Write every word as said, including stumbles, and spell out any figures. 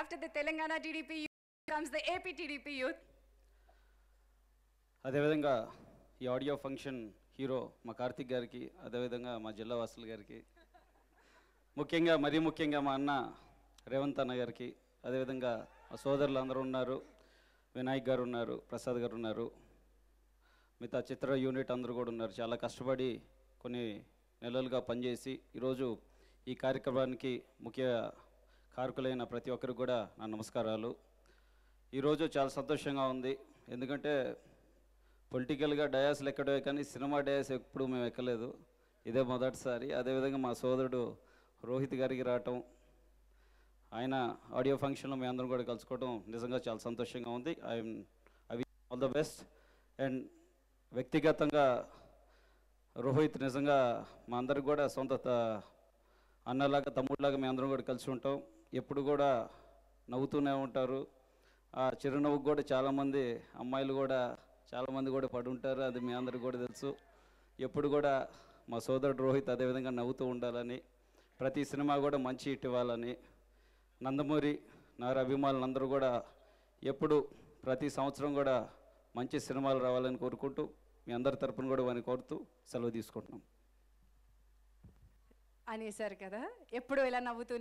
after the Telangana T D P youth comes the A P T D P youth. అదేవిధంగా ఈ audio function hero మా కార్తిక్ గారికి, అదేవిధంగా మా జిల్లా వాసుల గారికి, ముఖ్యంగా మరీ ముఖ్యంగా మా అన్న రేవంత్ అన్న గారికి, అదేవిధంగా మా సోదరులు అందరూ ఉన్నారు, వినాయక్ గారు ఉన్నారు, ప్రసాద్ గారు ఉన్నారు, మిగతా చిత్ర యూనిట్ అందరూ కూడా ఉన్నారు. చాలా కష్టపడి కొన్ని నెలలుగా పనిచేసి ఈరోజు ఈ కార్యక్రమానికి ముఖ్య కారకులైన ప్రతి ఒక్కరికి కూడా నా నమస్కారాలు. ఈరోజు చాలా సంతోషంగా ఉంది, ఎందుకంటే పొలిటికల్గా డయాస్లు ఎక్కడో కానీ సినిమా డయాస్ ఎప్పుడు మేము ఎక్కలేదు, ఇదే మొదటిసారి. అదేవిధంగా మా సోదరుడు రోహిత్ గారికి రావటం, ఆయన ఆడియో ఫంక్షన్లో మేము అందరం కూడా కలుసుకోవడం నిజంగా చాలా సంతోషంగా ఉంది. I'm I wish all the best. And వ్యక్తిగతంగా రోహిత్ నిజంగా మా అందరికి కూడా సొంత అన్నలాగా తమ్ముడిలాగా మేము అందరం కూడా కలిసి ఉంటాం, ఎప్పుడు కూడా నవ్వుతూనే ఉంటారు. ఆ చిరునవ్వుకు కూడా చాలామంది అమ్మాయిలు కూడా చాలామంది కూడా పడి ఉంటారు, అది మీ అందరికి కూడా తెలుసు. ఎప్పుడు కూడా మా సోదరుడు రోహిత్ అదేవిధంగా నవ్వుతూ ఉండాలని, ప్రతి సినిమా కూడా మంచి హిట్ ఇవ్వాలని, నందమూరి నారా అభిమానులు అందరూ కూడా ఎప్పుడు ప్రతి సంవత్సరం కూడా మంచి సినిమాలు రావాలని కోరుకుంటూ మీ అందరి తరపున కూడా వారిని కోరుతూ సెలవు తీసుకుంటున్నాం. అనేసారు కదా, ఎప్పుడు ఇలా నవ్వుతూనే